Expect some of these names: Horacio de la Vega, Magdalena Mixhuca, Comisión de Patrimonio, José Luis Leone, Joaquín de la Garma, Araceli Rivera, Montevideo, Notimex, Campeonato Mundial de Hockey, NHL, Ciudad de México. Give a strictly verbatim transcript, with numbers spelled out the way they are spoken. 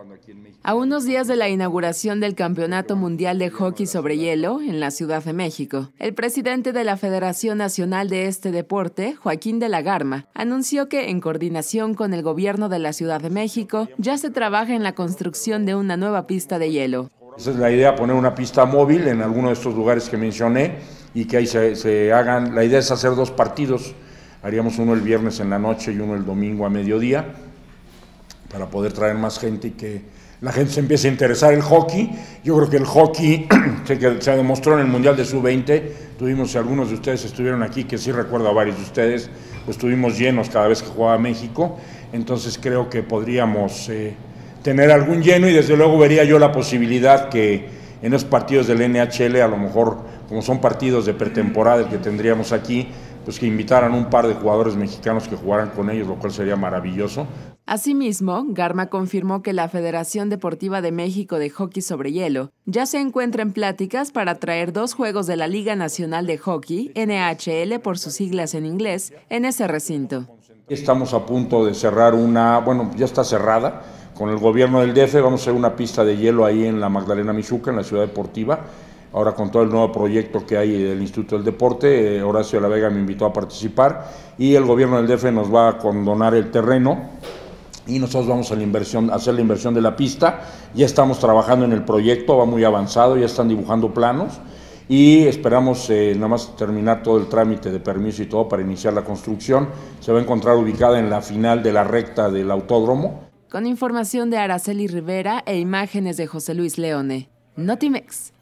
cuando aquí en México. A unos días de la inauguración del Campeonato Mundial de Hockey sobre Hielo en la Ciudad de México, el presidente de la Federación Nacional de este deporte, Joaquín de la Garma, anunció que, en coordinación con el gobierno de la Ciudad de México, ya se trabaja en la construcción de una nueva pista de hielo. Esa es la idea, poner una pista móvil en alguno de estos lugares que mencioné y que ahí se, se hagan. La idea es hacer dos partidos. Haríamos uno el viernes en la noche y uno el domingo a mediodía, para poder traer más gente y que la gente se empiece a interesar el hockey. Yo creo que el hockey se, se demostró en el Mundial de sub veinte, tuvimos, si algunos de ustedes estuvieron aquí, que sí recuerdo a varios de ustedes, pues estuvimos llenos cada vez que jugaba México, entonces creo que podríamos eh, tener algún lleno, y desde luego vería yo la posibilidad que en los partidos del N H L, a lo mejor, como son partidos de pretemporada que tendríamos aquí, pues que invitaran un par de jugadores mexicanos que jugaran con ellos, lo cual sería maravilloso. Asimismo, Garma confirmó que la Federación Deportiva de México de Hockey sobre Hielo ya se encuentra en pláticas para traer dos juegos de la Liga Nacional de Hockey, N H L por sus siglas en inglés, en ese recinto. Estamos a punto de cerrar una, bueno, ya está cerrada, con el gobierno del D F, vamos a hacer una pista de hielo ahí en la Magdalena Mixhuca, en la ciudad deportiva. Ahora con todo el nuevo proyecto que hay del Instituto del Deporte, eh, Horacio de la Vega me invitó a participar y el gobierno del D F nos va a condonar el terreno y nosotros vamos a, la inversión, a hacer la inversión de la pista. Ya estamos trabajando en el proyecto, va muy avanzado, ya están dibujando planos y esperamos eh, nada más terminar todo el trámite de permiso y todo para iniciar la construcción. Se va a encontrar ubicada en la final de la recta del autódromo. Con información de Araceli Rivera e imágenes de José Luis Leone, Notimex.